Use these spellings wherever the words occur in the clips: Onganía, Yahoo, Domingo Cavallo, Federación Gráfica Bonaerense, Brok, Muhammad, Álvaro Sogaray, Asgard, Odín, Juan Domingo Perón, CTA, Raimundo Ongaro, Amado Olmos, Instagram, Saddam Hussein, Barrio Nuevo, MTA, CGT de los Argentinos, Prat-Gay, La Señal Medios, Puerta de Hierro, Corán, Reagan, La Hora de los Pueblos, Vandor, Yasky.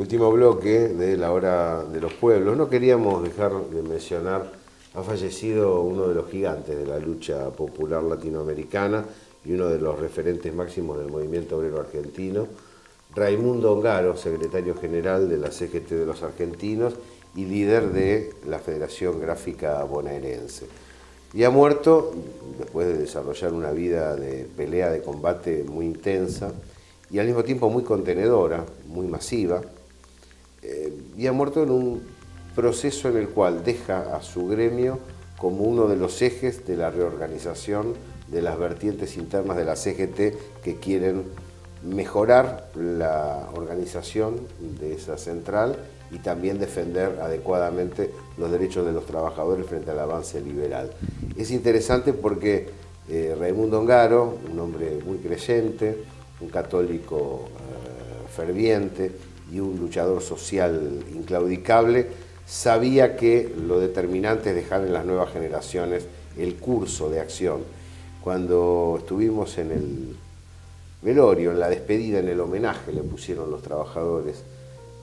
Último bloque de La Hora de los Pueblos. No queríamos dejar de mencionar, ha fallecido uno de los gigantes de la lucha popular latinoamericana y uno de los referentes máximos del movimiento obrero argentino, Raimundo Ongaro, secretario general de la CGT de los Argentinos y líder de la Federación Gráfica Bonaerense. Y ha muerto después de desarrollar una vida de pelea, de combate muy intensa y al mismo tiempo muy contenedora, muy masiva, y ha muerto en un proceso en el cual deja a su gremio como uno de los ejes de la reorganización de las vertientes internas de la CGT que quieren mejorar la organización de esa central y también defender adecuadamente los derechos de los trabajadores frente al avance liberal. Es interesante porque Raimundo Ongaro, un hombre muy creyente, un católico ferviente y un luchador social inclaudicable, sabía que lo determinante es dejar en las nuevas generaciones el curso de acción. Cuando estuvimos en el velorio, en la despedida, en el homenaje, le pusieron los trabajadores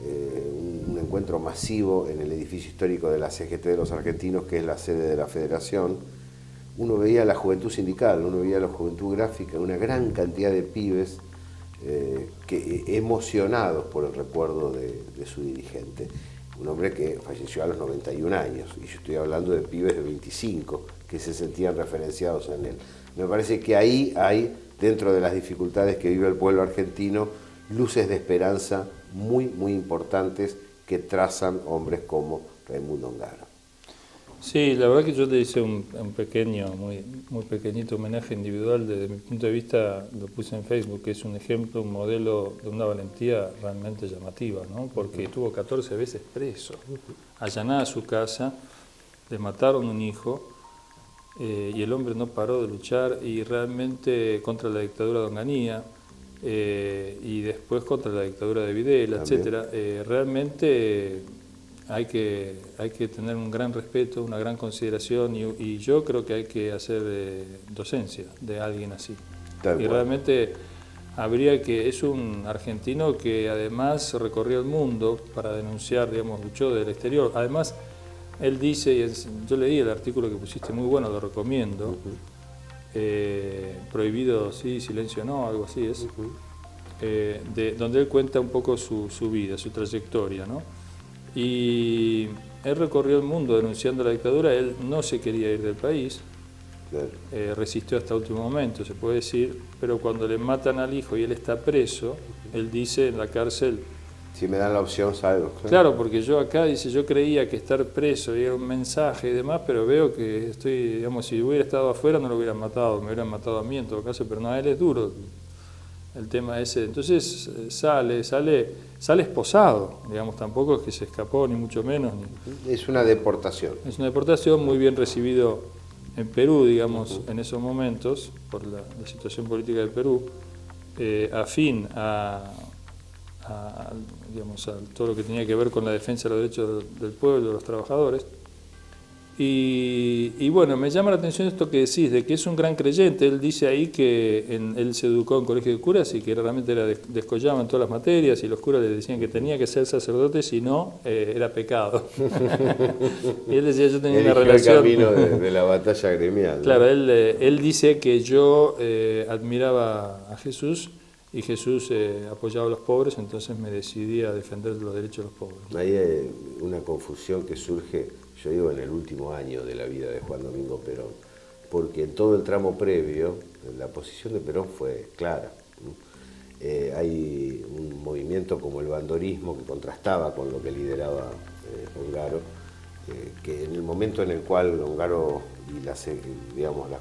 un encuentro masivo en el edificio histórico de la CGT de los Argentinos, que es la sede de la Federación, uno veía la juventud sindical, uno veía la juventud gráfica, una gran cantidad de pibes que, emocionados por el recuerdo de su dirigente. Un hombre que falleció a los 91 años, y yo estoy hablando de pibes de 25 que se sentían referenciados en él. Me parece que ahí hay, dentro de las dificultades que vive el pueblo argentino, luces de esperanza muy, muy importantes que trazan hombres como Raimundo Ongaro. Sí, la verdad que yo le hice un pequeño, muy pequeñito homenaje individual. Desde mi punto de vista lo puse en Facebook, que es un ejemplo, un modelo de una valentía realmente llamativa, ¿no? Porque estuvo 14 veces preso, allanada su casa, le mataron un hijo y el hombre no paró de luchar, y realmente contra la dictadura de Onganía y después contra la dictadura de Videla, etcétera. Realmente hay que tener un gran respeto, una gran consideración, y yo creo que hay que hacer docencia de alguien así. Y realmente habría que... Es un argentino que además recorrió el mundo para denunciar, digamos, luchó del exterior. Además, él dice, y yo leí el artículo que pusiste, muy bueno, lo recomiendo, prohibido sí, silencio no, algo así es, donde él cuenta un poco su vida, su trayectoria, ¿no? Y él recorrió el mundo denunciando la dictadura. Él no se quería ir del país, resistió hasta último momento, se puede decir, pero cuando le matan al hijo y él está preso, él dice en la cárcel: si me dan la opción, salgo. Claro, porque yo acá, dice, yo creía que estar preso era un mensaje y demás, pero veo que estoy, digamos, si hubiera estado afuera no lo hubieran matado, me hubieran matado a mí en todo caso, pero no, a él es duro el tema ese. Entonces sale esposado, digamos, tampoco es que se escapó, ni mucho menos. Es una deportación. Es una deportación, muy bien recibido en Perú, digamos, en esos momentos, por la situación política de Perú, afín digamos, a todo lo que tenía que ver con la defensa de los derechos del pueblo, de los trabajadores. Y bueno, me llama la atención esto que decís, de que es un gran creyente. Él dice ahí que él se educó en colegio de curas y que realmente era descollado en todas las materias, y los curas le decían que tenía que ser sacerdote, si no, era pecado. Y él decía, yo tenía una relación... El camino de la batalla gremial, ¿no? Claro, él dice que yo admiraba a Jesús, y Jesús apoyaba a los pobres, entonces me decidí a defender los derechos de los pobres. Ahí hay una confusión que surge, yo digo, en el último año de la vida de Juan Domingo Perón, porque en todo el tramo previo la posición de Perón fue clara. Hay un movimiento como el vandorismo, que contrastaba con lo que lideraba Ongaro, que en el momento en el cual Ongaro y las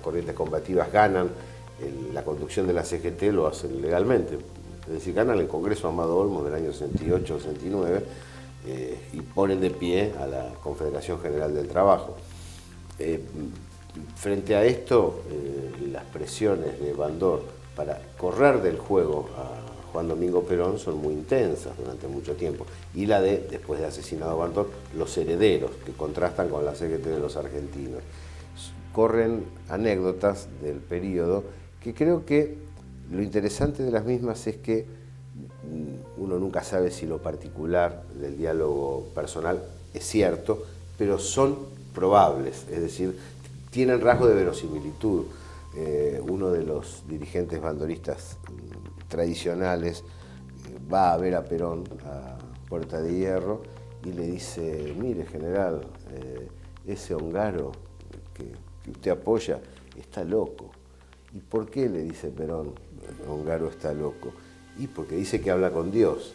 corrientes combativas ganan la conducción de la CGT, lo hacen legalmente, es decir, ganan el Congreso Amado Olmos del año 68-69 y ponen de pie a la Confederación General del Trabajo. Frente a esto, las presiones de Vandor para correr del juego a Juan Domingo Perón son muy intensas durante mucho tiempo, y la de, después de asesinado a Vandor, los herederos, que contrastan con la CGT de los Argentinos. Corren anécdotas del periodo que creo que lo interesante de las mismas es que uno nunca sabe si lo particular del diálogo personal es cierto, pero son probables, es decir, tienen rasgos de verosimilitud. Uno de los dirigentes bandoristas tradicionales va a ver a Perón a Puerta de Hierro y le dice: mire, general, ese Ongaro que usted apoya está loco. ¿Y por qué le dice Perón, Ongaro está loco? Y porque dice que habla con Dios.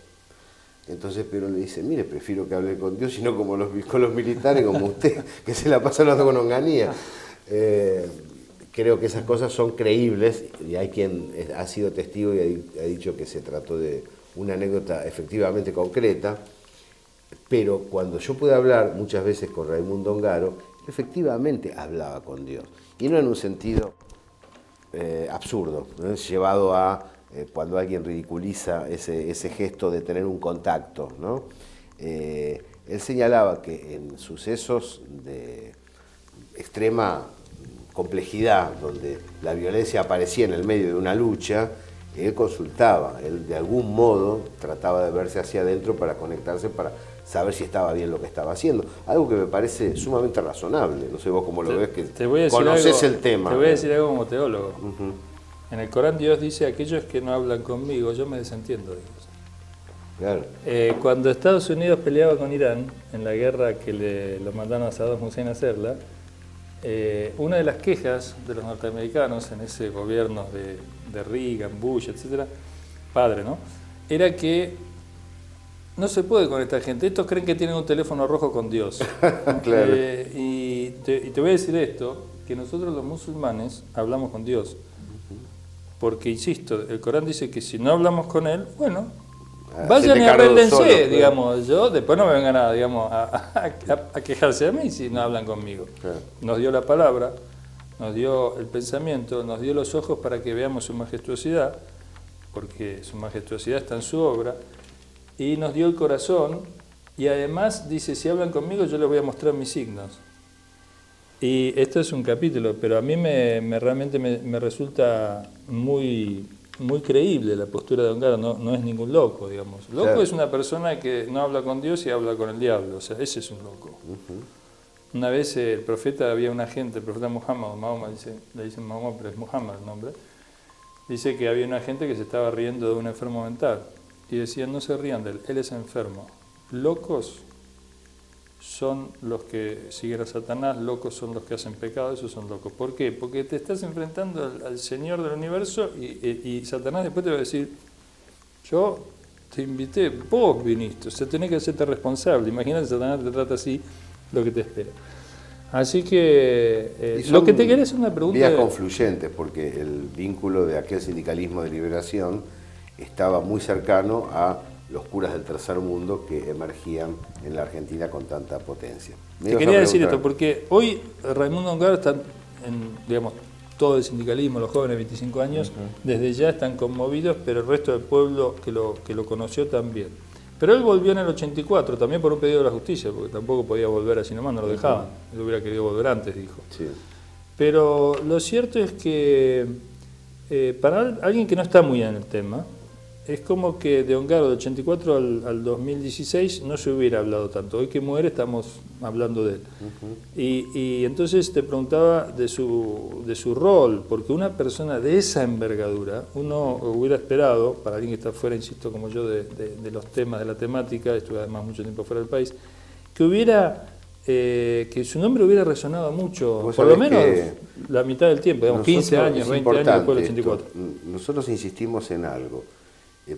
Entonces Perón le dice: mire, prefiero que hable con Dios y no como con los militares como usted, que se la pasa hablando con Onganía. Creo que esas cosas son creíbles y hay quien ha sido testigo y ha dicho que se trató de una anécdota efectivamente concreta, pero cuando yo pude hablar muchas veces con Raimundo Ongaro, efectivamente hablaba con Dios, y no en un sentido absurdo, ¿no? Llevado a cuando alguien ridiculiza ese gesto de tener un contacto, ¿no? Él señalaba que en sucesos de extrema complejidad, donde la violencia aparecía en el medio de una lucha, él consultaba, él de algún modo trataba de verse hacia adentro para conectarse, para saber si estaba bien lo que estaba haciendo. Algo que me parece sumamente razonable. No sé vos cómo lo ves, que conocés el tema. Te voy a decir algo como teólogo. En el Corán Dios dice: aquellos que no hablan conmigo, yo me desentiendo de ellos. Claro. Cuando Estados Unidos peleaba con Irán, en la guerra que lo mandaron a Saddam Hussein a hacerla, una de las quejas de los norteamericanos en ese gobierno de Reagan, Bush, etcétera, padre, ¿no?, era que no se puede con esta gente. Estos creen que tienen un teléfono rojo con Dios. Claro. Y te voy a decir esto, que nosotros los musulmanes hablamos con Dios. Porque, insisto, el Corán dice que si no hablamos con él, bueno, vayan y arréglense, pero... digamos, yo, después no me vengan a, digamos, a quejarse de mí si no hablan conmigo. Claro. Nos dio la palabra, nos dio el pensamiento, nos dio los ojos para que veamos su majestuosidad, porque su majestuosidad está en su obra, y nos dio el corazón, y además dice: si hablan conmigo, yo les voy a mostrar mis signos. Y esto es un capítulo, pero a mí realmente me resulta muy, muy creíble la postura de Ongaro. No es ningún loco, digamos. Loco, claro, es una persona que no habla con Dios y habla con el diablo, o sea, ese es un loco. Una vez el profeta, había una gente, el profeta Muhammad, Mahoma, le dicen Mahoma, pero es Muhammad el nombre, dice que había una gente que se estaba riendo de un enfermo mental, y decían: no se rían de él, él es enfermo. Locos son los que siguen a Satanás, locos son los que hacen pecado, esos son locos. ¿Por qué? Porque te estás enfrentando al Señor del Universo y Satanás después te va a decir: yo te invité, vos viniste, o sea, tenés que hacerte responsable. Imagínate, Satanás te trata así, lo que te espera. Así que lo que te quería es una pregunta... Vías confluyentes, porque el vínculo de aquel sindicalismo de liberación estaba muy cercano a los curas del tercer mundo que emergían en la Argentina con tanta potencia. Te quería decir esto, porque hoy Raimundo Ongaro está en, digamos, todo el sindicalismo, los jóvenes de 25 años, desde ya están conmovidos, pero el resto del pueblo que lo conoció también. Pero él volvió en el 84, también por un pedido de la justicia, porque tampoco podía volver así nomás, no lo dejaban. Él hubiera querido volver antes, dijo. Sí. Pero lo cierto es que para alguien que no está muy en el tema, es como que de Ongaro, de 84 al 2016, no se hubiera hablado tanto. Hoy que muere estamos hablando de él. Y entonces te preguntaba de su rol, porque una persona de esa envergadura, uno hubiera esperado, para alguien que está fuera, insisto, como yo, de los temas, de la temática, estuve además mucho tiempo fuera del país, que hubiera... que su nombre hubiera resonado mucho, por lo menos la mitad del tiempo, digamos, 15 años, 20 años después del 84. Nosotros insistimos en algo.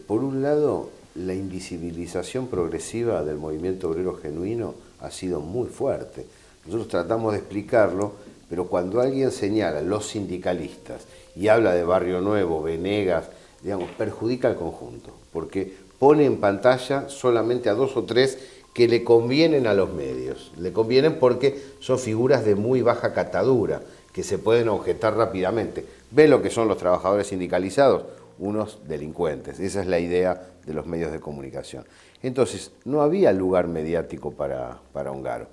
Por un lado, la invisibilización progresiva del movimiento obrero genuino ha sido muy fuerte. Nosotros tratamos de explicarlo, pero cuando alguien señala los sindicalistas y habla de Barrio Nuevo, Venegas, digamos, perjudica al conjunto, porque pone en pantalla solamente a dos o tres que le convienen a los medios. Le convienen porque son figuras de muy baja catadura, que se pueden objetar rápidamente. Ve lo que son los trabajadores sindicalizados, unos delincuentes. Esa es la idea de los medios de comunicación. Entonces, no había lugar mediático para Ongaro.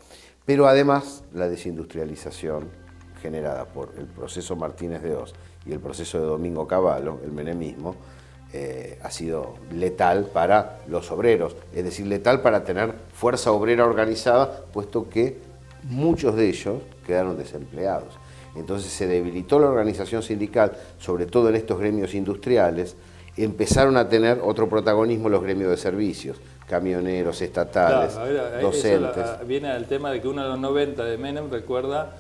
Pero además, la desindustrialización generada por el proceso Martínez de Hoz y el proceso de Domingo Cavallo, el menemismo, ha sido letal para los obreros, es decir, letal para tener fuerza obrera organizada, puesto que muchos de ellos quedaron desempleados. Entonces se debilitó la organización sindical, sobre todo en estos gremios industriales. Empezaron a tener otro protagonismo los gremios de servicios, camioneros, estatales, claro, docentes. Eso viene al tema de que uno de los 90 de Menem recuerda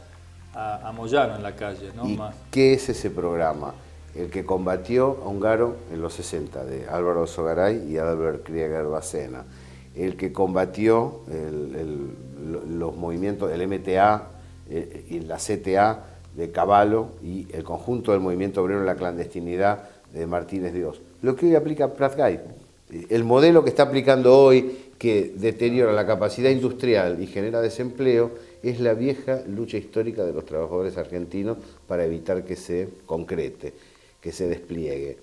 a Moyano en la calle, ¿no? ¿Y más? ¿Qué es ese programa? El que combatió a Ongaro en los 60, de Álvaro Sogaray y Álvaro Krieger-Bacena. El que combatió los movimientos, el MTA y la CTA de Cavallo y el conjunto del movimiento obrero en la clandestinidad de Martínez de Hoz. Lo que hoy aplica Prat-Gay, el modelo que está aplicando hoy, que deteriora la capacidad industrial y genera desempleo, es la vieja lucha histórica de los trabajadores argentinos para evitar que se concrete, que se despliegue.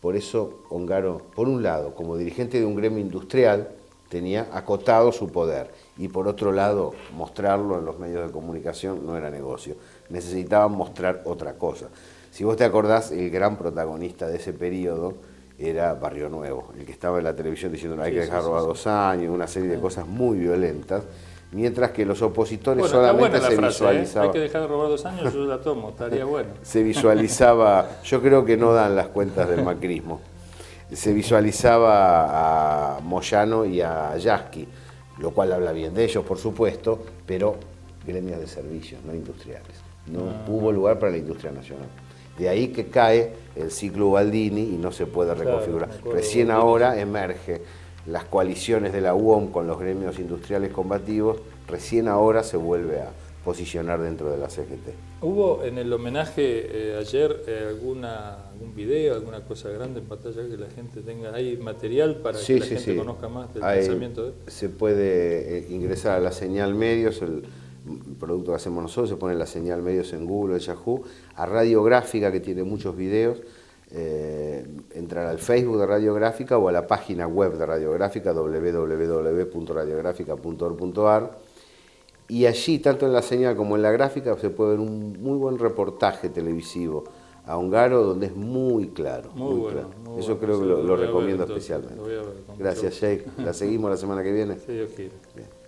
Por eso Ongaro, por un lado, como dirigente de un gremio industrial, tenía acotado su poder, y por otro lado, mostrarlo en los medios de comunicación no era negocio. Necesitaban mostrar otra cosa. Si vos te acordás, el gran protagonista de ese periodo era Barrio Nuevo, el que estaba en la televisión diciendo no hay que dejarlo a 2 años, una serie de cosas muy violentas, mientras que los opositores solamente se visualizaban. Hay que dejar de robar 2 años, yo la tomo, estaría bueno. Se visualizaba, yo creo que no dan las cuentas del macrismo, se visualizaba a Moyano y a Yasky, lo cual habla bien de ellos, por supuesto, pero gremios de servicios, no industriales. No hubo lugar para la industria nacional. De ahí que cae el ciclo Ubaldini y no se puede reconfigurar. Claro, recién ahora emerge las coaliciones de la UOM con los gremios industriales combativos, recién ahora se vuelve a posicionar dentro de la CGT. ¿Hubo en el homenaje ayer algún video, alguna cosa grande en pantalla que la gente tenga? ¿Hay material para que la gente conozca más del pensamiento? Se puede ingresar a la señal medios, el producto que hacemos nosotros, se pone la señal medios en Google, en Yahoo, a Radiográfica, que tiene muchos videos, entrar al Facebook de Radiográfica o a la página web de Radiográfica, www.radiográfica.org.ar, y allí, tanto en la señal como en la gráfica, se puede ver un muy buen reportaje televisivo a Ongaro, donde es muy claro. Muy bueno, claro. Muy eso bueno, creo que lo recomiendo especialmente. Gracias, Jake. La seguimos la semana que viene. Sí, yo quiero. Bien.